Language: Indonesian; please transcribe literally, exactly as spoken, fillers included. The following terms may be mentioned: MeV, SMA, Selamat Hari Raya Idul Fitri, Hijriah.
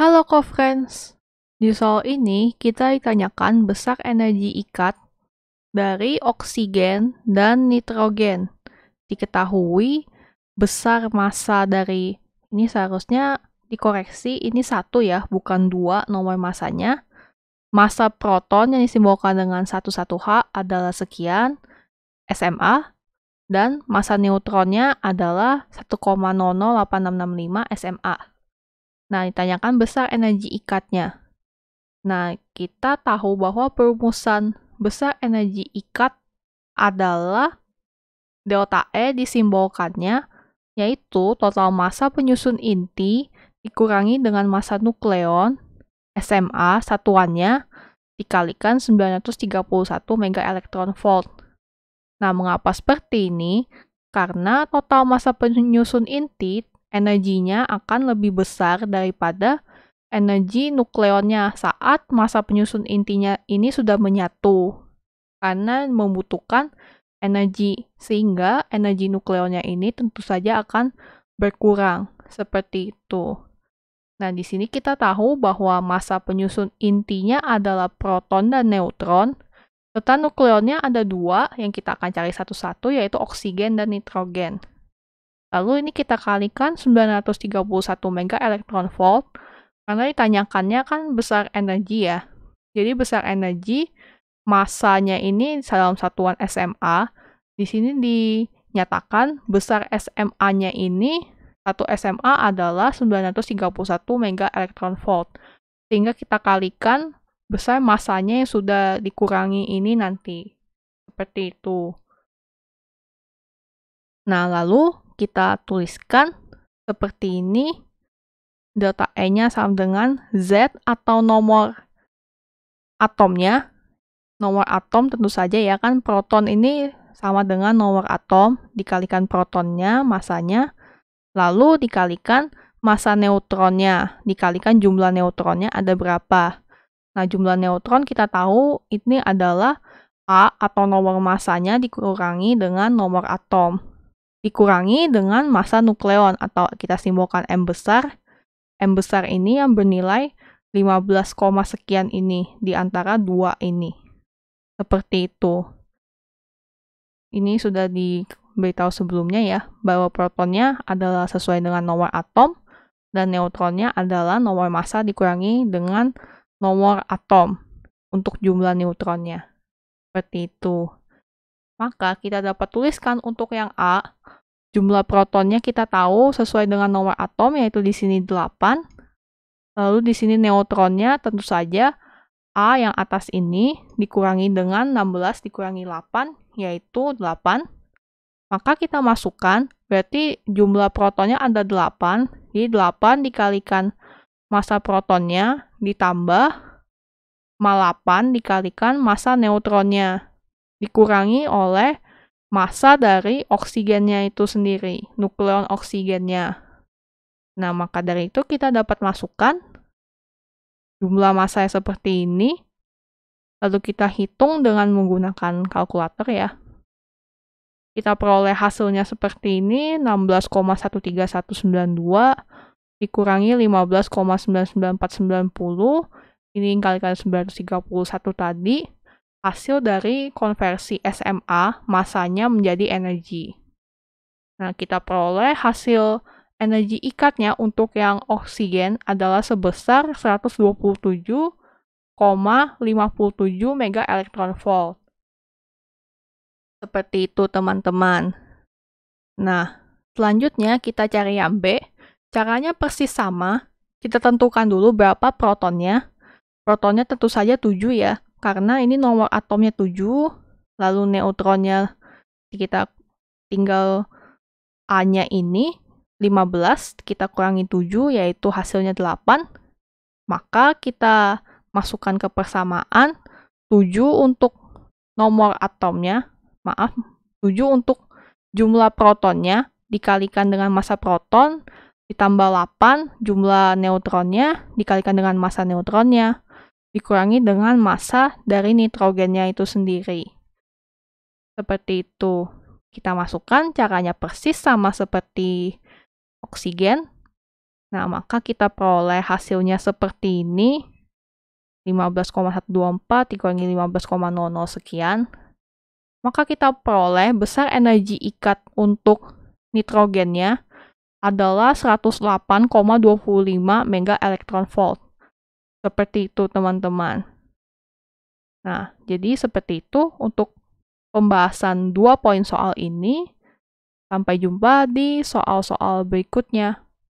Halo co-friends, di soal ini kita ditanyakan besar energi ikat dari oksigen dan nitrogen. Diketahui besar massa dari, ini seharusnya dikoreksi, ini satu ya, bukan dua nomor massanya. Massa proton yang disimbolkan dengan sebelas H adalah sekian, S M A, dan massa neutronnya adalah satu koma nol nol delapan enam enam lima S M A. Nah, ditanyakan besar energi ikatnya. Nah, kita tahu bahwa perumusan besar energi ikat adalah delta E disimbolkannya, yaitu total massa penyusun inti dikurangi dengan massa nukleon, S M A satuannya, dikalikan sembilan ratus tiga puluh satu MeV. Nah, mengapa seperti ini? Karena total massa penyusun inti energinya akan lebih besar daripada energi nukleonnya saat massa penyusun intinya ini sudah menyatu, karena membutuhkan energi, sehingga energi nukleonnya ini tentu saja akan berkurang, seperti itu. Nah, di sini kita tahu bahwa massa penyusun intinya adalah proton dan neutron, serta nukleonnya ada dua yang kita akan cari satu-satu, yaitu oksigen dan nitrogen. Lalu ini kita kalikan sembilan ratus tiga puluh satu MeV, karena ditanyakannya kan besar energi ya. Jadi besar energi, masanya ini dalam satuan S M A, di sini dinyatakan besar S M A-nya ini, satu S M A adalah sembilan ratus tiga puluh satu MeV. Sehingga kita kalikan besar masanya yang sudah dikurangi ini nanti. Seperti itu. Nah, lalu kita tuliskan seperti ini, delta E-nya sama dengan Z atau nomor atomnya. Nomor atom tentu saja ya kan, proton ini sama dengan nomor atom, dikalikan protonnya, masanya, lalu dikalikan massa neutronnya, dikalikan jumlah neutronnya ada berapa. Nah, jumlah neutron kita tahu ini adalah A atau nomor masanya dikurangi dengan nomor atom, dikurangi dengan massa nukleon, atau kita simbolkan M besar. M besar ini yang bernilai lima belas, sekian ini, di antara dua ini. Seperti itu. Ini sudah diberitahu sebelumnya ya, bahwa protonnya adalah sesuai dengan nomor atom, dan neutronnya adalah nomor massa dikurangi dengan nomor atom untuk jumlah neutronnya. Seperti itu. Maka kita dapat tuliskan untuk yang A, jumlah protonnya kita tahu sesuai dengan nomor atom, yaitu di sini delapan. Lalu di sini neutronnya tentu saja A yang atas ini dikurangi dengan enam belas dikurangi delapan, yaitu delapan. Maka kita masukkan, berarti jumlah protonnya ada delapan. Jadi delapan dikalikan massa protonnya ditambah delapan dikalikan massa neutronnya, dikurangi oleh massa dari oksigennya itu sendiri, nukleon oksigennya. Nah, maka dari itu kita dapat masukkan jumlah massa yang seperti ini, lalu kita hitung dengan menggunakan kalkulator ya. Kita peroleh hasilnya seperti ini, enam belas koma satu tiga satu sembilan dua dikurangi lima belas koma sembilan sembilan empat sembilan nol, ini kalikan sembilan ratus tiga puluh satu tadi, hasil dari konversi S M A, masanya menjadi energi. Nah, kita peroleh hasil energi ikatnya untuk yang oksigen adalah sebesar seratus dua puluh tujuh koma lima tujuh MeV. Seperti itu, teman-teman. Nah, selanjutnya kita cari yang B. Caranya persis sama. Kita tentukan dulu berapa protonnya. Protonnya tentu saja tujuh ya, karena ini nomor atomnya tujuh, lalu neutronnya kita tinggal A-nya ini, lima belas, kita kurangi tujuh, yaitu hasilnya delapan, maka kita masukkan ke persamaan, tujuh untuk nomor atomnya, maaf, tujuh untuk jumlah protonnya, dikalikan dengan massa proton, ditambah delapan, jumlah neutronnya, dikalikan dengan massa neutronnya, dikurangi dengan massa dari nitrogennya itu sendiri. Seperti itu. Kita masukkan, caranya persis sama seperti oksigen. Nah, maka kita peroleh hasilnya seperti ini. lima belas koma seratus dua puluh empat dikurangi lima belas koma nol nol sekian. Maka kita peroleh besar energi ikat untuk nitrogennya adalah seratus delapan koma dua puluh lima mega elektron volt. Seperti itu, teman-teman. Nah, jadi seperti itu untuk pembahasan dua poin soal ini. Sampai jumpa di soal-soal berikutnya.